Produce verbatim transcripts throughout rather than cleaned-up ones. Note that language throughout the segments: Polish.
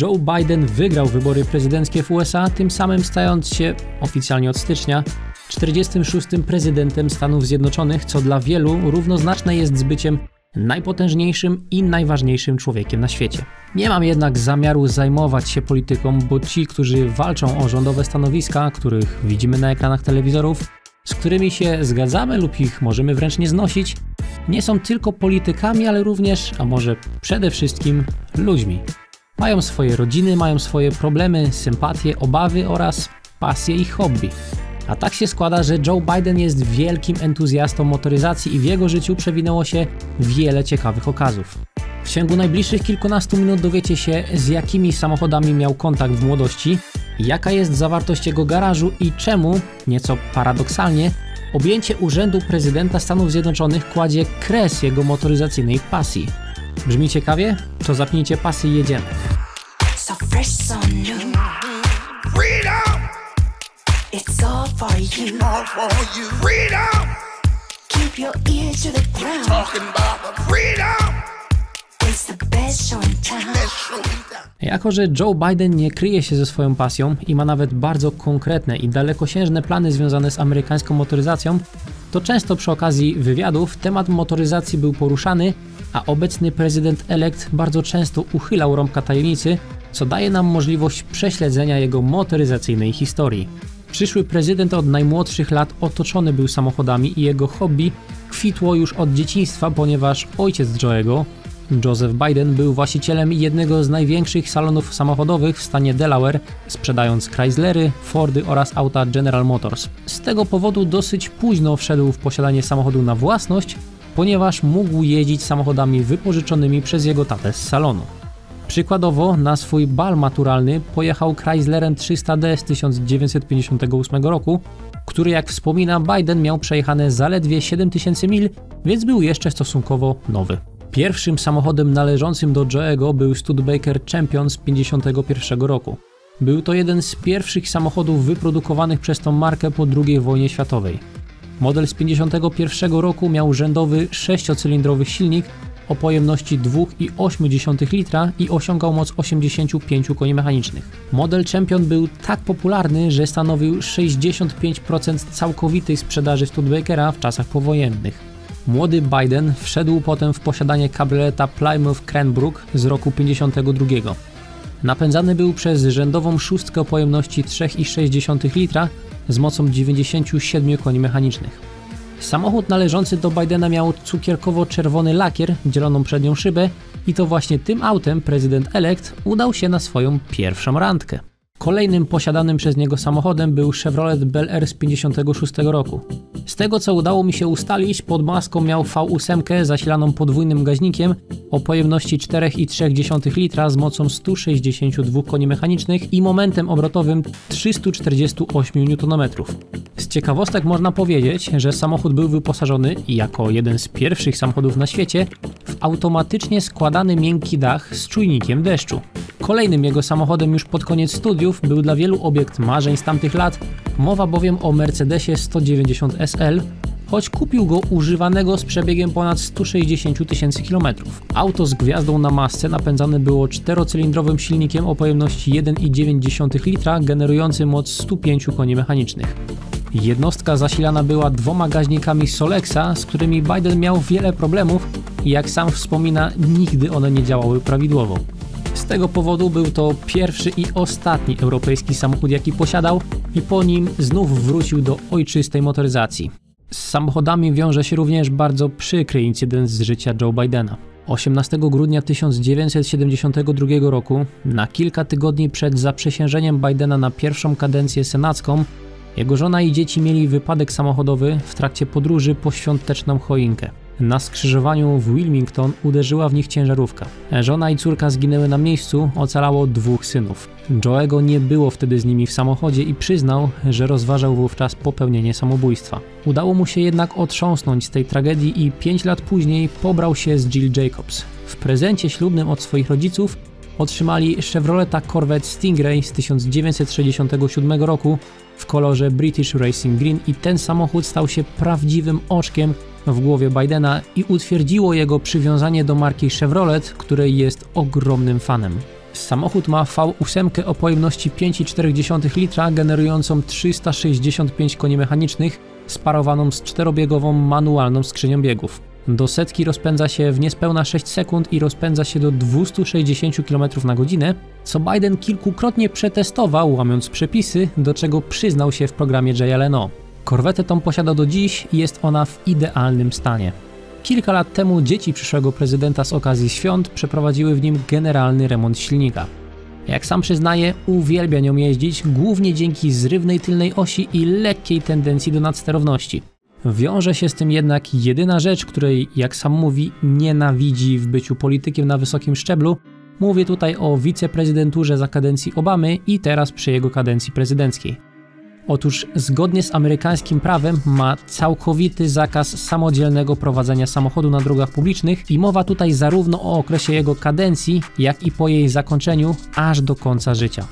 Joe Biden wygrał wybory prezydenckie w U S A, tym samym stając się, oficjalnie od stycznia, czterdziestym szóstym prezydentem Stanów Zjednoczonych, co dla wielu równoznaczne jest z byciem najpotężniejszym i najważniejszym człowiekiem na świecie. Nie mam jednak zamiaru zajmować się polityką, bo ci, którzy walczą o rządowe stanowiska, których widzimy na ekranach telewizorów, z którymi się zgadzamy lub ich możemy wręcz nie znosić, nie są tylko politykami, ale również, a może przede wszystkim, ludźmi. Mają swoje rodziny, mają swoje problemy, sympatie, obawy oraz pasje i hobby. A tak się składa, że Joe Biden jest wielkim entuzjastą motoryzacji i w jego życiu przewinęło się wiele ciekawych okazów. W ciągu najbliższych kilkunastu minut dowiecie się, z jakimi samochodami miał kontakt w młodości, jaka jest zawartość jego garażu i czemu, nieco paradoksalnie, objęcie urzędu prezydenta Stanów Zjednoczonych kładzie kres jego motoryzacyjnej pasji. Brzmi ciekawie? To zapnijcie pasy i jedziemy. Jako że Joe Biden nie kryje się ze swoją pasją i ma nawet bardzo konkretne i dalekosiężne plany związane z amerykańską motoryzacją, to często przy okazji wywiadów temat motoryzacji był poruszany, a obecny prezydent-elekt bardzo często uchylał rąbka tajemnicy, co daje nam możliwość prześledzenia jego motoryzacyjnej historii. Przyszły prezydent od najmłodszych lat otoczony był samochodami i jego hobby kwitło już od dzieciństwa, ponieważ ojciec Joe'ego, Joseph Biden, był właścicielem jednego z największych salonów samochodowych w stanie Delaware, sprzedając Chryslery, Fordy oraz auta General Motors. Z tego powodu dosyć późno wszedł w posiadanie samochodu na własność, ponieważ mógł jeździć samochodami wypożyczonymi przez jego tatę z salonu. Przykładowo na swój bal maturalny pojechał Chryslerem trzysta D z tysiąc dziewięćset pięćdziesiątego ósmego roku, który, jak wspomina Biden, miał przejechane zaledwie siedem tysięcy mil, więc był jeszcze stosunkowo nowy. Pierwszym samochodem należącym do Joe'ego był Studebaker Champion z tysiąc dziewięćset pięćdziesiątego pierwszego roku. Był to jeden z pierwszych samochodów wyprodukowanych przez tą markę po drugiej wojnie światowej. Model z tysiąc dziewięćset pięćdziesiątego pierwszego roku miał rzędowy sześciocylindrowy silnik o pojemności dwa i osiem dziesiątych litra i osiągał moc osiemdziesięciu pięciu koni mechanicznych. Model Champion był tak popularny, że stanowił sześćdziesiąt pięć procent całkowitej sprzedaży Studebakera w czasach powojennych. Młody Biden wszedł potem w posiadanie kabrioleta Plymouth Cranbrook z roku tysiąc dziewięćset pięćdziesiątego drugiego. Napędzany był przez rzędową szóstkę o pojemności trzy i sześć dziesiątych litra z mocą dziewięćdziesięciu siedmiu koni mechanicznych. Samochód należący do Bidena miał cukierkowo-czerwony lakier, dzieloną przednią szybę i to właśnie tym autem prezydent-elekt udał się na swoją pierwszą randkę. Kolejnym posiadanym przez niego samochodem był Chevrolet Bel Air z tysiąc dziewięćset pięćdziesiątego szóstego roku. Z tego, co udało mi się ustalić, pod maską miał V osiem zasilaną podwójnym gaźnikiem o pojemności cztery i trzy dziesiątych litra z mocą stu sześćdziesięciu dwóch koni mechanicznych i momentem obrotowym trzystu czterdziestu ośmiu niutonometrów. Z ciekawostek można powiedzieć, że samochód był wyposażony, jako jeden z pierwszych samochodów na świecie, w automatycznie składany miękki dach z czujnikiem deszczu. Kolejnym jego samochodem już pod koniec studiów był dla wielu obiekt marzeń z tamtych lat, mowa bowiem o Mercedesie sto dziewięćdziesiąt S L, choć kupił go używanego z przebiegiem ponad stu sześćdziesięciu tysięcy km. Auto z gwiazdą na masce napędzane było czterocylindrowym silnikiem o pojemności jeden i dziewięć dziesiątych litra, generującym moc stu pięciu koni mechanicznych. Jednostka zasilana była dwoma gaźnikami Solexa, z którymi Biden miał wiele problemów i, jak sam wspomina, nigdy one nie działały prawidłowo. Z tego powodu był to pierwszy i ostatni europejski samochód, jaki posiadał i po nim znów wrócił do ojczystej motoryzacji. Z samochodami wiąże się również bardzo przykry incydent z życia Joe Bidena. osiemnastego grudnia tysiąc dziewięćset siedemdziesiątego drugiego roku, na kilka tygodni przed zaprzysiężeniem Bidena na pierwszą kadencję senacką, jego żona i dzieci mieli wypadek samochodowy w trakcie podróży po świąteczną choinkę. Na skrzyżowaniu w Wilmington uderzyła w nich ciężarówka. Żona i córka zginęły na miejscu, ocalało dwóch synów. Joe'ego nie było wtedy z nimi w samochodzie i przyznał, że rozważał wówczas popełnienie samobójstwa. Udało mu się jednak otrząsnąć z tej tragedii i pięć lat później pobrał się z Jill Jacobs. W prezencie ślubnym od swoich rodziców otrzymali Chevroleta Corvette Stingray z tysiąc dziewięćset sześćdziesiątego siódmego roku w kolorze British Racing Green i ten samochód stał się prawdziwym oczkiem w głowie Bidena i utwierdziło jego przywiązanie do marki Chevrolet, której jest ogromnym fanem. Samochód ma V osiem o pojemności pięć przecinek cztery litra generującą trzysta sześćdziesiąt pięć koni mechanicznych, sparowaną z czterobiegową manualną skrzynią biegów. Do setki rozpędza się w niespełna sześć sekund i rozpędza się do dwieście sześćdziesiąt kilometrów na godzinę, co Biden kilkukrotnie przetestował, łamiąc przepisy, do czego przyznał się w programie Jaya Leno. Korwetę tą posiada do dziś i jest ona w idealnym stanie. Kilka lat temu dzieci przyszłego prezydenta z okazji świąt przeprowadziły w nim generalny remont silnika. Jak sam przyznaje, uwielbia nią jeździć głównie dzięki zrywnej tylnej osi i lekkiej tendencji do nadsterowności. Wiąże się z tym jednak jedyna rzecz, której, jak sam mówi, nienawidzi w byciu politykiem na wysokim szczeblu. Mówię tutaj o wiceprezydenturze za kadencji Obamy i teraz przy jego kadencji prezydenckiej. Otóż zgodnie z amerykańskim prawem ma całkowity zakaz samodzielnego prowadzenia samochodu na drogach publicznych i mowa tutaj zarówno o okresie jego kadencji, jak i po jej zakończeniu aż do końca życia.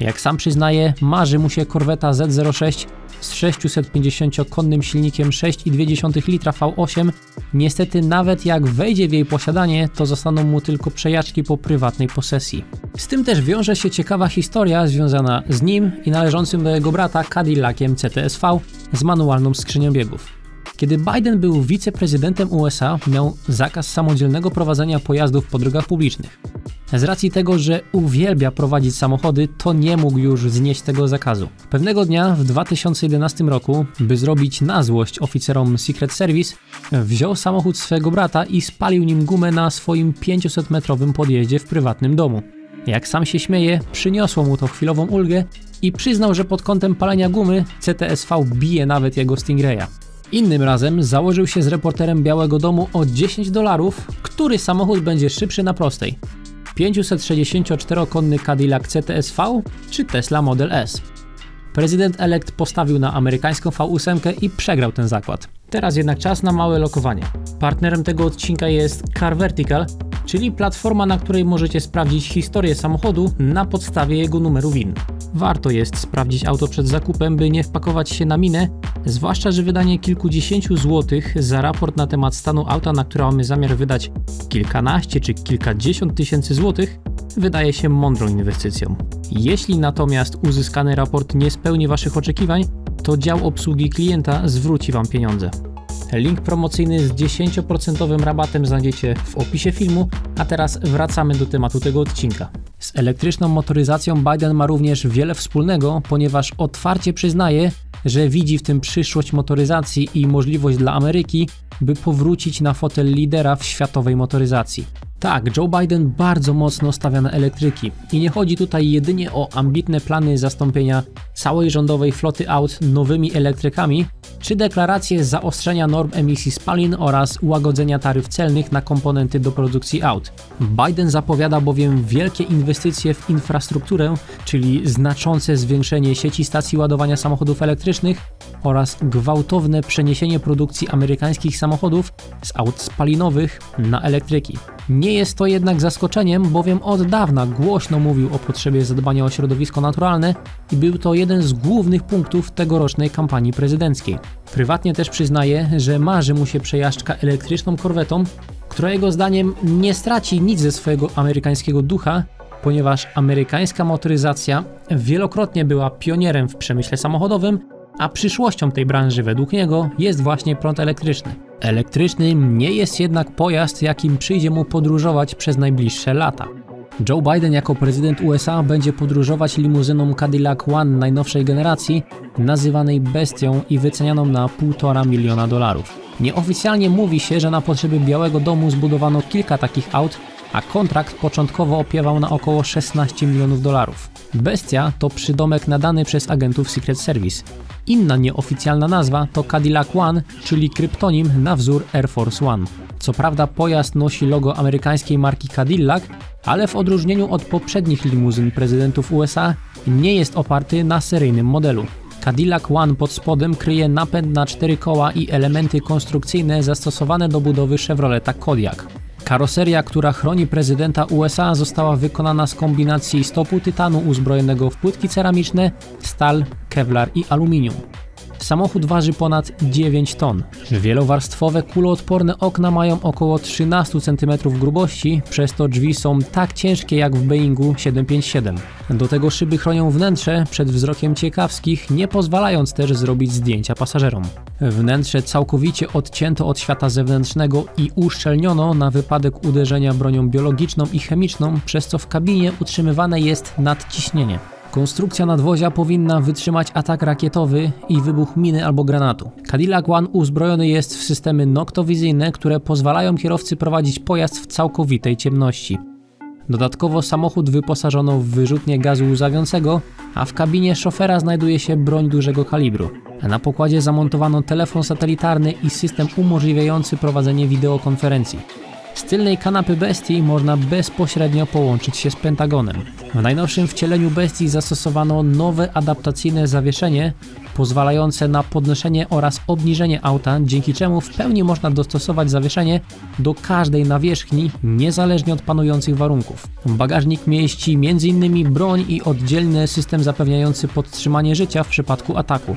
Jak sam przyznaje, marzy mu się Corvetta Z zero sześć z sześciuset pięćdziesięciokonnym silnikiem sześć przecinek dwa litra V osiem. Niestety nawet jak wejdzie w jej posiadanie, to zostaną mu tylko przejażdżki po prywatnej posesji. Z tym też wiąże się ciekawa historia związana z nim i należącym do jego brata Cadillaciem C T S V z manualną skrzynią biegów. Kiedy Biden był wiceprezydentem U S A, miał zakaz samodzielnego prowadzenia pojazdów po drogach publicznych. Z racji tego, że uwielbia prowadzić samochody, to nie mógł już znieść tego zakazu. Pewnego dnia w dwa tysiące jedenastym roku, by zrobić na złość oficerom Secret Service, wziął samochód swego brata i spalił nim gumę na swoim pięciusetmetrowym podjeździe w prywatnym domu. Jak sam się śmieje, przyniosło mu to chwilową ulgę i przyznał, że pod kątem palenia gumy C T S V bije nawet jego Stingraya. Innym razem założył się z reporterem Białego Domu o dziesięć dolarów, który samochód będzie szybszy na prostej. pięćset sześćdziesięcioczterokonny Cadillac C T S V czy Tesla Model S. Prezydent-elekt postawił na amerykańską V osiem i przegrał ten zakład. Teraz jednak czas na małe lokowanie. Partnerem tego odcinka jest CarVertical, czyli platforma, na której możecie sprawdzić historię samochodu na podstawie jego numeru W I N. Warto jest sprawdzić auto przed zakupem, by nie wpakować się na minę, zwłaszcza że wydanie kilkudziesięciu złotych za raport na temat stanu auta, na które mamy zamiar wydać kilkanaście czy kilkadziesiąt tysięcy złotych, wydaje się mądrą inwestycją. Jeśli natomiast uzyskany raport nie spełni Waszych oczekiwań, to dział obsługi klienta zwróci Wam pieniądze. Link promocyjny z dziesięć procent rabatem znajdziecie w opisie filmu, a teraz wracamy do tematu tego odcinka. Z elektryczną motoryzacją Biden ma również wiele wspólnego, ponieważ otwarcie przyznaje, że widzi w tym przyszłość motoryzacji i możliwość dla Ameryki, by powrócić na fotel lidera w światowej motoryzacji. Tak, Joe Biden bardzo mocno stawia na elektryki i nie chodzi tutaj jedynie o ambitne plany zastąpienia całej rządowej floty aut nowymi elektrykami, czy deklaracje zaostrzenia norm emisji spalin oraz łagodzenia taryf celnych na komponenty do produkcji aut. Biden zapowiada bowiem wielkie inwestycje w infrastrukturę, czyli znaczące zwiększenie sieci stacji ładowania samochodów elektrycznych oraz gwałtowne przeniesienie produkcji amerykańskich samochodów z aut spalinowych na elektryki. Nie jest to jednak zaskoczeniem, bowiem od dawna głośno mówił o potrzebie zadbania o środowisko naturalne i był to jeden z głównych punktów tegorocznej kampanii prezydenckiej. Prywatnie też przyznaje, że marzy mu się przejażdżka elektryczną korwetą, która jego zdaniem nie straci nic ze swojego amerykańskiego ducha, ponieważ amerykańska motoryzacja wielokrotnie była pionierem w przemyśle samochodowym, a przyszłością tej branży według niego jest właśnie prąd elektryczny. Elektryczny nie jest jednak pojazd, jakim przyjdzie mu podróżować przez najbliższe lata. Joe Biden jako prezydent U S A będzie podróżować limuzyną Cadillac One najnowszej generacji, nazywanej bestią i wycenianą na półtora miliona dolarów. Nieoficjalnie mówi się, że na potrzeby Białego Domu zbudowano kilka takich aut, a kontrakt początkowo opiewał na około szesnaście milionów dolarów. Bestia to przydomek nadany przez agentów Secret Service. Inna nieoficjalna nazwa to Cadillac One, czyli kryptonim na wzór Air Force One. Co prawda pojazd nosi logo amerykańskiej marki Cadillac, ale w odróżnieniu od poprzednich limuzyn prezydentów U S A nie jest oparty na seryjnym modelu. Cadillac One pod spodem kryje napęd na cztery koła i elementy konstrukcyjne zastosowane do budowy Chevroleta Kodiak. Karoseria, która chroni prezydenta U S A, została wykonana z kombinacji stopu tytanu uzbrojonego w płytki ceramiczne, stal, kevlar i aluminium. Samochód waży ponad dziewięć ton. Wielowarstwowe kuloodporne okna mają około trzynaście centymetrów grubości, przez to drzwi są tak ciężkie jak w Boeingu siedemset pięćdziesiąt siedem. Do tego szyby chronią wnętrze przed wzrokiem ciekawskich, nie pozwalając też zrobić zdjęcia pasażerom. Wnętrze całkowicie odcięto od świata zewnętrznego i uszczelniono na wypadek uderzenia bronią biologiczną i chemiczną, przez co w kabinie utrzymywane jest nadciśnienie. Konstrukcja nadwozia powinna wytrzymać atak rakietowy i wybuch miny albo granatu. Cadillac One uzbrojony jest w systemy noktowizyjne, które pozwalają kierowcy prowadzić pojazd w całkowitej ciemności. Dodatkowo samochód wyposażono w wyrzutnię gazu łzawiącego, a w kabinie szofera znajduje się broń dużego kalibru. Na pokładzie zamontowano telefon satelitarny i system umożliwiający prowadzenie wideokonferencji. Z tylnej kanapy bestii można bezpośrednio połączyć się z Pentagonem. W najnowszym wcieleniu bestii zastosowano nowe adaptacyjne zawieszenie, pozwalające na podnoszenie oraz obniżenie auta, dzięki czemu w pełni można dostosować zawieszenie do każdej nawierzchni, niezależnie od panujących warunków. Bagażnik mieści między innymi broń i oddzielny system zapewniający podtrzymanie życia w przypadku ataku.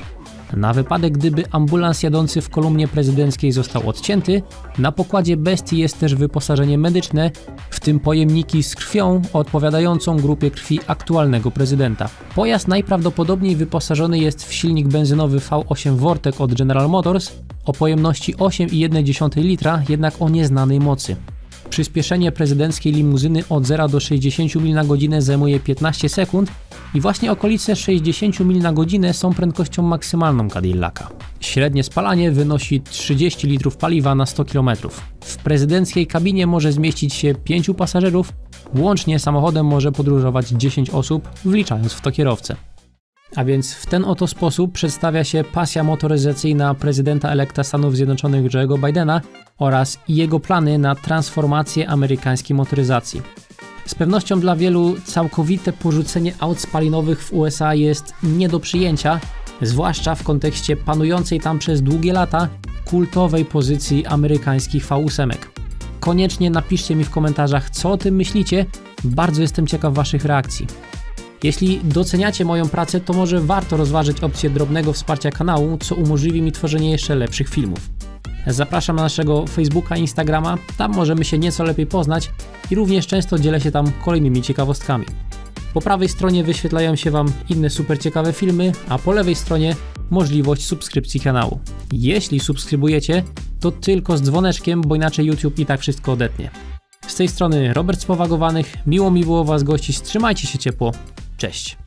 Na wypadek, gdyby ambulans jadący w kolumnie prezydenckiej został odcięty, na pokładzie bestii jest też wyposażenie medyczne, w tym pojemniki z krwią odpowiadającą grupie krwi aktualnego prezydenta. Pojazd najprawdopodobniej wyposażony jest w silnik benzynowy V osiem Vortec od General Motors o pojemności osiem przecinek jeden litra, jednak o nieznanej mocy. Przyspieszenie prezydenckiej limuzyny od zera do sześćdziesięciu mil na godzinę zajmuje piętnaście sekund i właśnie okolice sześćdziesięciu mil na godzinę są prędkością maksymalną Cadillaca. Średnie spalanie wynosi trzydzieści litrów paliwa na sto kilometrów. W prezydenckiej kabinie może zmieścić się pięciu pasażerów, łącznie samochodem może podróżować dziesięć osób, wliczając w to kierowcę. A więc w ten oto sposób przedstawia się pasja motoryzacyjna prezydenta elekta Stanów Zjednoczonych Joe'ego Bidena oraz jego plany na transformację amerykańskiej motoryzacji. Z pewnością dla wielu całkowite porzucenie aut spalinowych w U S A jest nie do przyjęcia, zwłaszcza w kontekście panującej tam przez długie lata kultowej pozycji amerykańskich V osiem. Koniecznie napiszcie mi w komentarzach, co o tym myślicie, bardzo jestem ciekaw waszych reakcji. Jeśli doceniacie moją pracę, to może warto rozważyć opcję drobnego wsparcia kanału, co umożliwi mi tworzenie jeszcze lepszych filmów. Zapraszam na naszego Facebooka i Instagrama, tam możemy się nieco lepiej poznać i również często dzielę się tam kolejnymi ciekawostkami. Po prawej stronie wyświetlają się Wam inne super ciekawe filmy, a po lewej stronie możliwość subskrypcji kanału. Jeśli subskrybujecie, to tylko z dzwoneczkiem, bo inaczej YouTube i tak wszystko odetnie. Z tej strony Robert z Powagowanych, miło mi było Was gościć, trzymajcie się ciepło, cześć!